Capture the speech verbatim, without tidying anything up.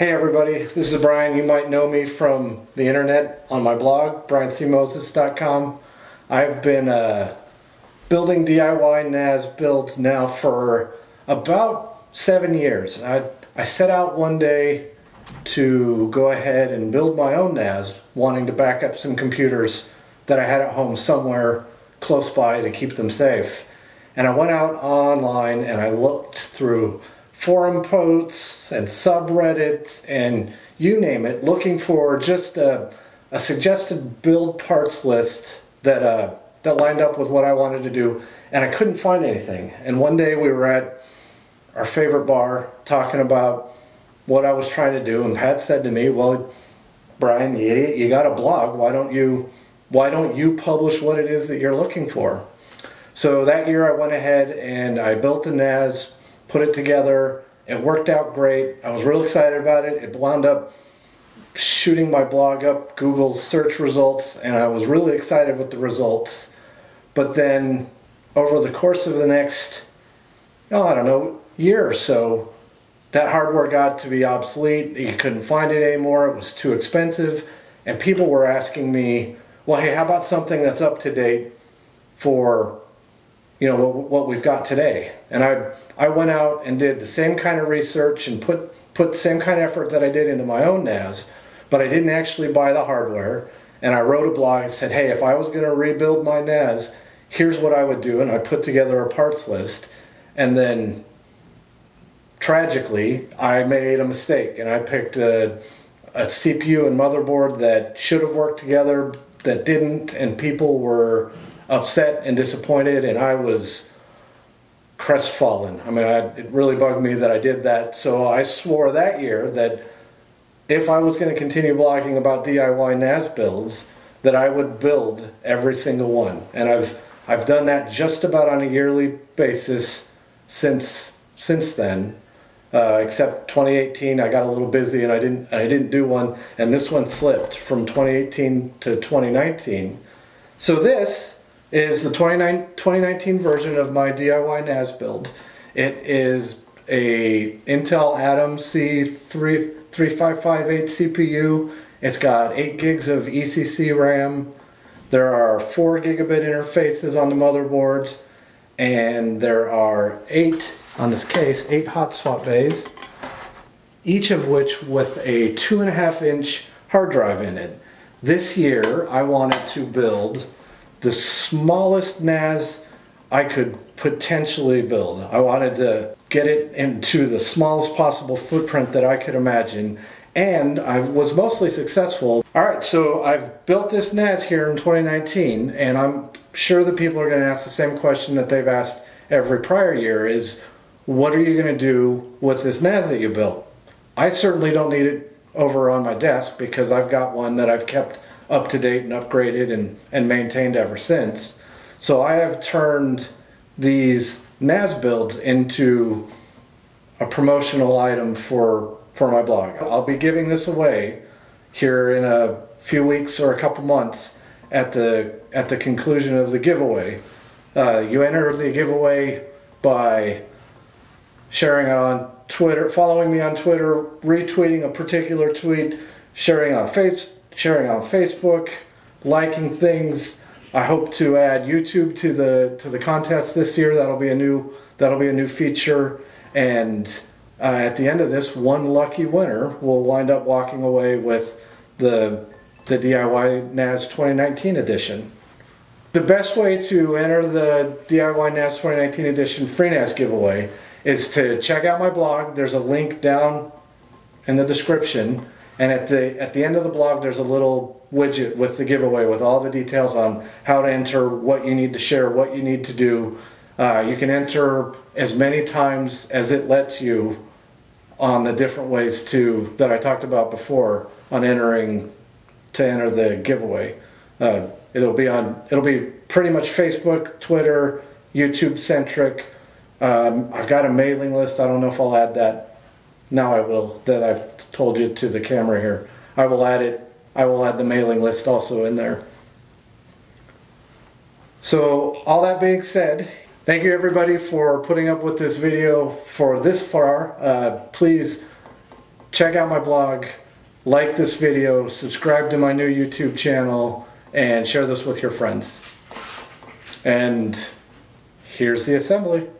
Hey everybody, this is Brian. You might know me from the internet on my blog, Brian C Moses dot com. I've been uh, building D I Y N A S builds now for about seven years. I, I set out one day to go ahead and build my own N A S, wanting to back up some computers that I had at home somewhere close by to keep them safe. And I went out online and I looked through forum posts and subreddits and you name it, looking for just a, a suggested build parts list that uh, that lined up with what I wanted to do, and I couldn't find anything. And one day we were at our favorite bar talking about what I was trying to do, and Pat said to me, "Well, Brian, you idiot, you got a blog. Why don't you why don't you publish what it is that you're looking for?" So that year I went ahead and I built a N A S, put it together. It worked out great. I was real excited about it. It wound up shooting my blog up Google's search results, and I was really excited with the results. But then over the course of the next, oh, I don't know, year or so, that hardware got to be obsolete. You couldn't find it anymore. It was too expensive. And people were asking me, well, hey, how about something that's up to date for, you know, what we've got today? And I I went out and did the same kind of research and put put the same kind of effort that I did into my own N A S, but I didn't actually buy the hardware. And I wrote a blog and said, hey, if I was going to rebuild my N A S, here's what I would do. And I put together a parts list. And then tragically, I made a mistake and I picked a, a C P U and motherboard that should have worked together that didn't, and people were upset and disappointed, and I was crestfallen. I mean, I, it really bugged me that I did that. So I swore that year that if I was going to continue blogging about D I Y N A S builds, that I would build every single one. And I've I've done that just about on a yearly basis since since then. Uh, except twenty eighteen, I got a little busy and I didn't I didn't do one, and this one slipped from twenty eighteen to twenty nineteen. So this is the twenty nineteen version of my D I Y N A S build. It is a Intel Atom C three five five eight C P U. It's got eight gigs of E C C RAM. There are four gigabit interfaces on the motherboard, and there are eight, on this case, eight hot swap bays, each of which with a two and a half inch hard drive in it. This year I wanted to build the smallest N A S I could potentially build. I wanted to get it into the smallest possible footprint that I could imagine, and I was mostly successful. All right, so I've built this N A S here in twenty nineteen, and I'm sure that people are going to ask the same question that they've asked every prior year, is what are you going to do with this N A S that you built? I certainly don't need it over on my desk because I've got one that I've kept up to date and upgraded and, and maintained ever since. So I have turned these N A S builds into a promotional item for, for my blog. I'll be giving this away here in a few weeks or a couple months at the, at the conclusion of the giveaway. Uh, you enter the giveaway by sharing it on Twitter, following me on Twitter, retweeting a particular tweet, sharing on Facebook, sharing on Facebook, liking things. I hope to add YouTube to the to the contest this year. That'll be a new that'll be a new feature. And uh, at the end of this, one lucky winner will wind up walking away with the the D I Y N A S twenty nineteen edition. The best way to enter the D I Y N A S twenty nineteen edition FreeNAS giveaway is to check out my blog. There's a link down in the description. And at the, at the end of the blog, there's a little widget with the giveaway with all the details on how to enter, what you need to share, what you need to do. Uh, you can enter as many times as it lets you on the different ways to that I talked about before on entering to enter the giveaway. Uh, it'll be on it'll be pretty much Facebook, Twitter, YouTube centric. Um, I've got a mailing list. I don't know if I'll add that. Now I will, that I've told you to the camera here. I will add it, I will add the mailing list also in there. So all that being said, thank you everybody for putting up with this video for this far. Uh, please check out my blog, like this video, subscribe to my new YouTube channel, and share this with your friends. And here's the assembly.